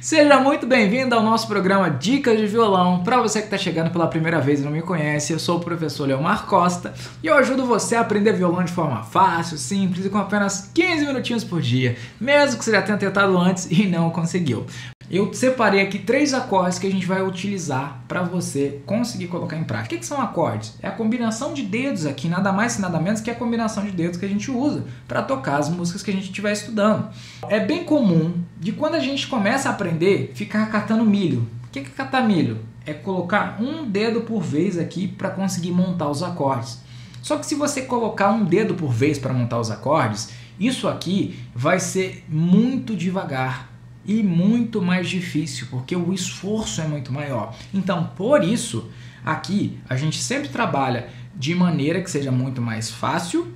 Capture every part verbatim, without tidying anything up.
Seja muito bem-vindo ao nosso programa Dicas de Violão. Para você que está chegando pela primeira vez e não me conhece, eu sou o professor Leomar Costa e eu ajudo você a aprender violão de forma fácil, simples e com apenas quinze minutinhos por dia, mesmo que você já tenha tentado antes e não conseguiu. Eu separei aqui três acordes que a gente vai utilizar para você conseguir colocar em prática. O que são acordes? É a combinação de dedos aqui, nada mais e nada menos que a combinação de dedos que a gente usa para tocar as músicas que a gente estiver estudando. É bem comum de quando a gente começa a aprender, ficar catando milho. O que é catar milho? É colocar um dedo por vez aqui para conseguir montar os acordes. Só que se você colocar um dedo por vez para montar os acordes, isso aqui vai ser muito devagar e muito mais difícil, porque o esforço é muito maior. Então, por isso, aqui a gente sempre trabalha de maneira que seja muito mais fácil,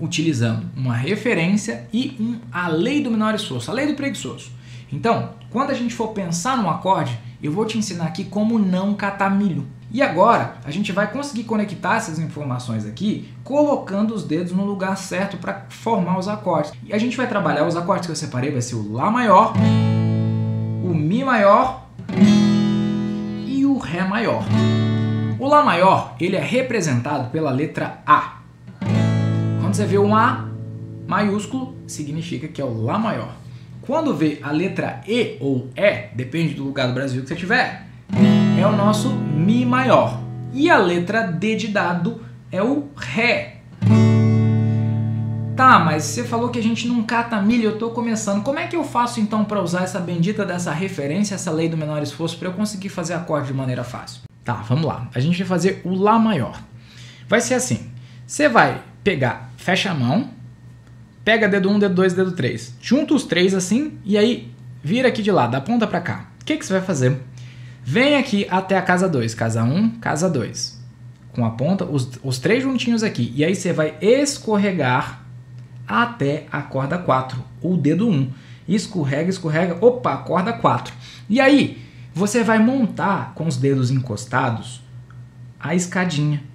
utilizando uma referência e um, a lei do menor esforço, a lei do preguiçoso. Então, quando a gente for pensar num acorde, eu vou te ensinar aqui como não catar milho. E agora, a gente vai conseguir conectar essas informações aqui, colocando os dedos no lugar certo para formar os acordes. E a gente vai trabalhar os acordes que eu separei, vai ser o Lá maior, o Mi maior e o Ré maior. O Lá maior, ele é representado pela letra A. Quando você vê um A maiúsculo, significa que é o Lá maior. Quando vê a letra E ou E, depende do lugar do Brasil que você tiver, é o nosso Mi maior. E a letra D de dado é o Ré. Tá, mas você falou que a gente não cata milho, eu tô começando. Como é que eu faço então para usar essa bendita dessa referência, essa lei do menor esforço, para eu conseguir fazer acorde de maneira fácil? Tá, vamos lá. A gente vai fazer o Lá maior. Vai ser assim. Você vai pegar, fecha a mão, pega dedo um, dedo dois, dedo três. Junta os três assim e aí vira aqui de lado, da ponta para cá. O que que você vai fazer? Vem aqui até a casa dois, casa um, casa dois, com a ponta, os, os três juntinhos aqui, e aí você vai escorregar até a corda quatro, o dedo um, escorrega, escorrega, opa, corda quatro, e aí você vai montar com os dedos encostados a escadinha,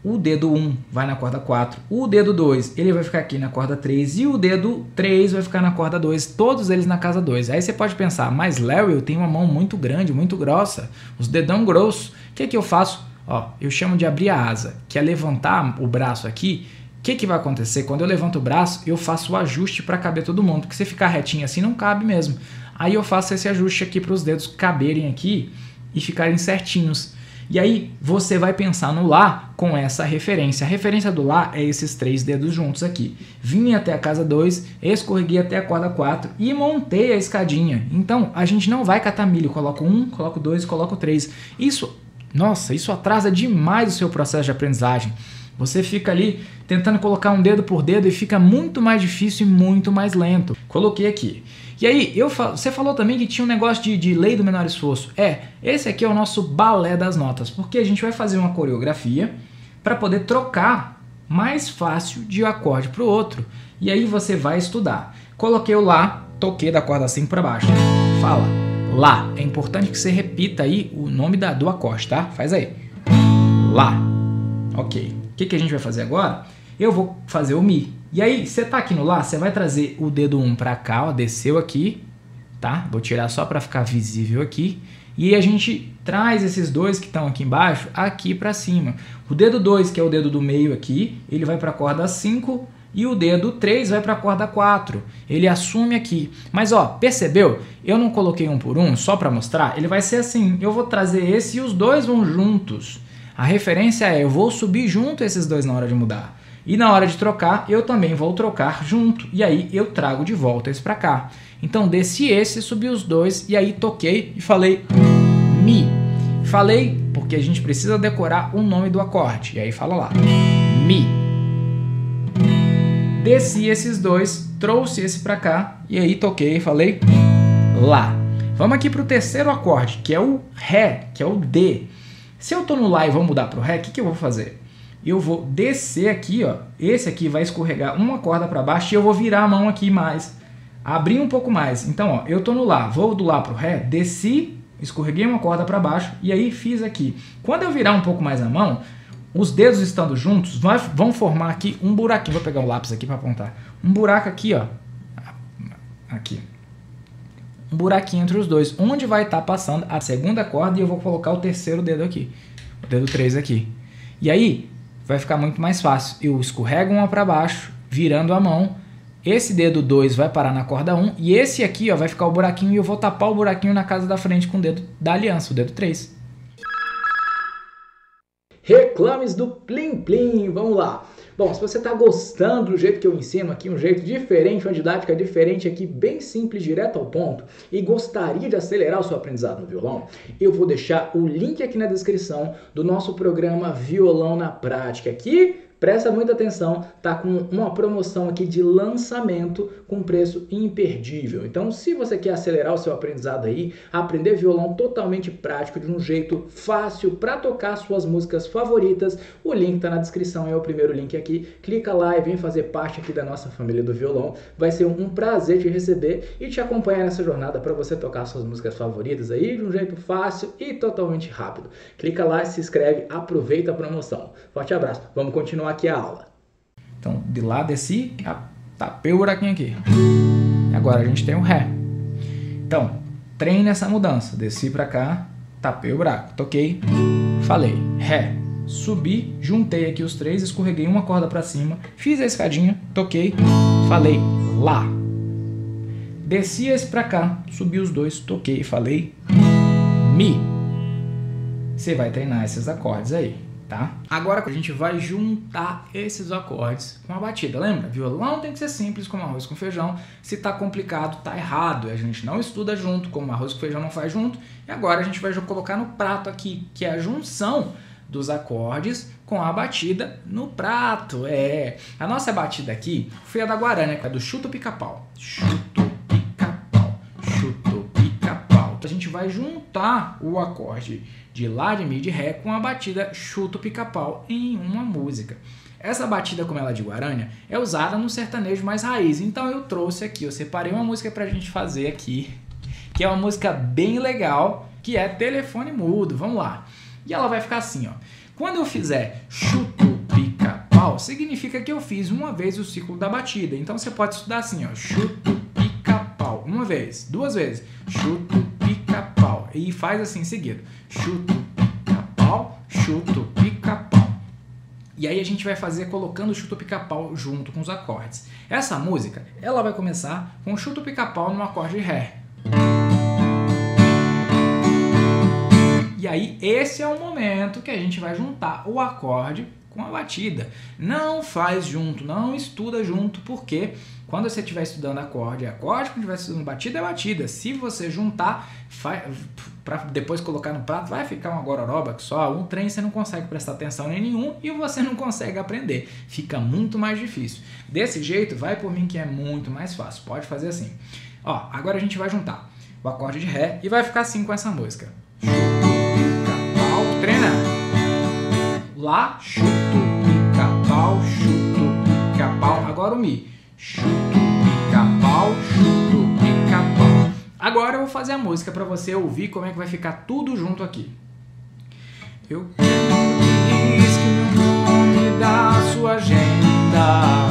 o dedo um vai na corda quatro, o dedo dois, ele vai ficar aqui na corda três, e o dedo três vai ficar na corda dois, todos eles na casa dois. Aí você pode pensar, mas Léo, eu tenho uma mão muito grande, muito grossa, os dedão grosso, o que é que eu faço? Ó, eu chamo de abrir a asa, que é levantar o braço aqui. O que que vai acontecer? Quando eu levanto o braço, eu faço o ajuste para caber todo mundo, porque se ficar retinho assim não cabe mesmo. Aí eu faço esse ajuste aqui para os dedos caberem aqui e ficarem certinhos. E aí você vai pensar no Lá com essa referência. A referência do Lá é esses três dedos juntos aqui. Vim até a casa dois, escorreguei até a corda quatro e montei a escadinha. Então, a gente não vai catar milho. Coloco um, coloco dois, coloco três. Isso, nossa, isso atrasa demais o seu processo de aprendizagem. Você fica ali tentando colocar um dedo por dedo e fica muito mais difícil e muito mais lento. Coloquei aqui. E aí, eu falo, você falou também que tinha um negócio de, de lei do menor esforço. É, esse aqui é o nosso balé das notas, porque a gente vai fazer uma coreografia para poder trocar mais fácil de um acorde para o outro. E aí você vai estudar. Coloquei o Lá, toquei da corda cinco para baixo. Fala, Lá. É importante que você repita aí o nome da, do acorde, tá? Faz aí. Lá. Ok. O que, que a gente vai fazer agora? Eu vou fazer o Mi. E aí, você tá aqui no Lá, você vai trazer o dedo um para cá, ó, desceu aqui, tá? Vou tirar só para ficar visível aqui. E a gente traz esses dois que estão aqui embaixo, aqui para cima. O dedo dois, que é o dedo do meio aqui, ele vai para a corda cinco e o dedo três vai para a corda quatro. Ele assume aqui. Mas ó, percebeu? Eu não coloquei um por um só para mostrar. Ele vai ser assim. Eu vou trazer esse e os dois vão juntos. A referência é, eu vou subir junto esses dois na hora de mudar. E na hora de trocar, eu também vou trocar junto. E aí, eu trago de volta esse pra cá. Então, desci esse, subi os dois, e aí toquei e falei Mi. Falei, porque a gente precisa decorar o nome do acorde. E aí, fala lá. Mi. Desci esses dois, trouxe esse pra cá, e aí toquei e falei Lá. Vamos aqui pro terceiro acorde, que é o Ré, que é o D. Se eu tô no Lá e vou mudar pro Ré, o que, que eu vou fazer? Eu vou descer aqui, ó. Esse aqui vai escorregar uma corda para baixo e eu vou virar a mão aqui mais. Abrir um pouco mais. Então, ó, eu tô no Lá, vou do Lá pro Ré, desci, escorreguei uma corda para baixo e aí fiz aqui. Quando eu virar um pouco mais a mão, os dedos estando juntos vai, vão formar aqui um buraquinho. Vou pegar o lápis aqui para apontar. Um buraco aqui, ó. Aqui. um buraquinho entre os dois, onde vai estar tá passando a segunda corda, e eu vou colocar o terceiro dedo aqui, o dedo três aqui. E aí vai ficar muito mais fácil. Eu escorrego uma para baixo, virando a mão, esse dedo dois vai parar na corda um, e esse aqui, ó, vai ficar o buraquinho, e eu vou tapar o buraquinho na casa da frente com o dedo da aliança, o dedo três. Reclames do Plim Plim, vamos lá! Bom, se você está gostando do jeito que eu ensino aqui, um jeito diferente, uma didática diferente aqui, bem simples, direto ao ponto, e gostaria de acelerar o seu aprendizado no violão, eu vou deixar o link aqui na descrição do nosso programa Violão na Prática, que, presta muita atenção, tá com uma promoção aqui de lançamento com preço imperdível. Então, se você quer acelerar o seu aprendizado aí, aprender violão totalmente prático, de um jeito fácil, para tocar suas músicas favoritas, o link tá na descrição, é o primeiro link aqui. Clica lá e vem fazer parte aqui da nossa família do violão. Vai ser um prazer te receber e te acompanhar nessa jornada para você tocar suas músicas favoritas aí de um jeito fácil e totalmente rápido. Clica lá, se inscreve, aproveita a promoção. Forte abraço, vamos continuar aqui a aula. Então, de lá desci, tapei o buraquinho aqui. E agora a gente tem o Ré. Então, treine essa mudança. Desci pra cá, tapei o buraco, toquei, falei, Ré. Subi, juntei aqui os três, escorreguei uma corda pra cima, fiz a escadinha, toquei, falei, Lá. Desci esse pra cá, subi os dois, toquei, falei, Mi. Você vai treinar esses acordes aí. Tá? Agora a gente vai juntar esses acordes com a batida. Lembra? Violão tem que ser simples como arroz com feijão. Se tá complicado, tá errado. A gente não estuda junto, como arroz com feijão não faz junto. E agora a gente vai colocar no prato aqui, que é a junção dos acordes com a batida no prato. É. A nossa batida aqui foi a da Guarana, que é do chuto pica-pau. Chuto pica-pau, chuto pica-pau. A gente vai juntar o acorde de Lá, de Mi, de Ré, com a batida chuto pica-pau em uma música. Essa batida, como ela é de Guarânia, é usada no sertanejo mais raiz. Então eu trouxe aqui, eu separei uma música pra gente fazer aqui, que é uma música bem legal, que é Telefone Mudo. Vamos lá. E ela vai ficar assim, ó. Quando eu fizer chuto pica-pau, significa que eu fiz uma vez o ciclo da batida. Então você pode estudar assim, ó. Chuto pica-pau. Uma vez, duas vezes. Chuto pica-pau. E faz assim seguido. Chuto, pica-pau, chuto, pica-pau. E aí a gente vai fazer colocando o chuto pica-pau junto com os acordes. Essa música, ela vai começar com chuto pica-pau no acorde Ré. E aí esse é o momento que a gente vai juntar o acorde com a batida. Não faz junto, não estuda junto, porque quando você estiver estudando acorde é acorde, quando estiver estudando batida é batida. Se você juntar para depois colocar no prato, vai ficar uma gororoba que só um trem, você não consegue prestar atenção em nenhum e você não consegue aprender. Fica muito mais difícil. Desse jeito, vai por mim que é muito mais fácil. Pode fazer assim. Ó, agora a gente vai juntar o acorde de Ré e vai ficar assim com essa música. Chuto, pica-pau, treina. Lá, chuto, pica-pau, chuto, pica-pau. Agora o Mi. Chuto, pica-pau, chuto, pica-pau. Agora eu vou fazer a música para você ouvir como é que vai ficar tudo junto aqui. Eu quero que risque o meu nome da sua agenda.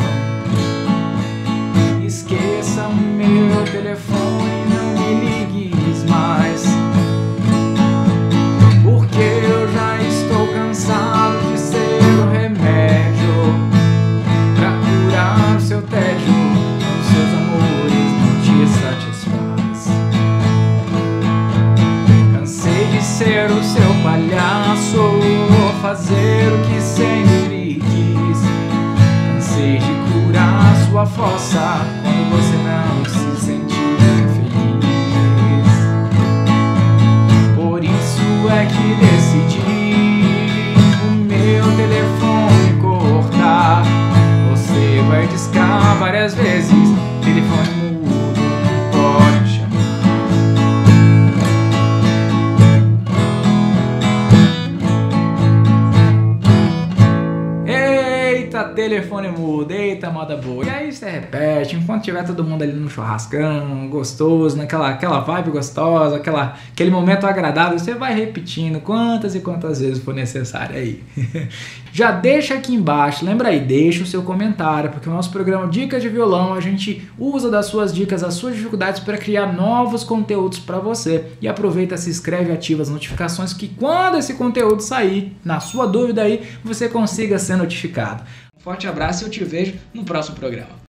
Esqueça o meu telefone, não me ligues mais. Porque eu já estou cansado de ser o remédio para curar o seu tédio. Ser o seu palhaço, fazer o que sempre quis. Cansei de curar sua fossa quando você não se sentia feliz. Por isso é que decidi o meu telefone cortar. Você vai discar várias vezes, telefone telefone mudo, eita moda boa. E aí você repete, enquanto tiver todo mundo ali no churrascão, gostoso, naquela aquela vibe gostosa, aquela, aquele momento agradável, você vai repetindo quantas e quantas vezes for necessário aí. Já deixa aqui embaixo, lembra aí, deixa o seu comentário, porque o nosso programa Dicas de Violão, a gente usa das suas dicas, as suas dificuldades para criar novos conteúdos para você. E aproveita, se inscreve, ativa as notificações, que quando esse conteúdo sair, na sua dúvida aí, você consiga ser notificado. Forte abraço e eu te vejo no próximo programa.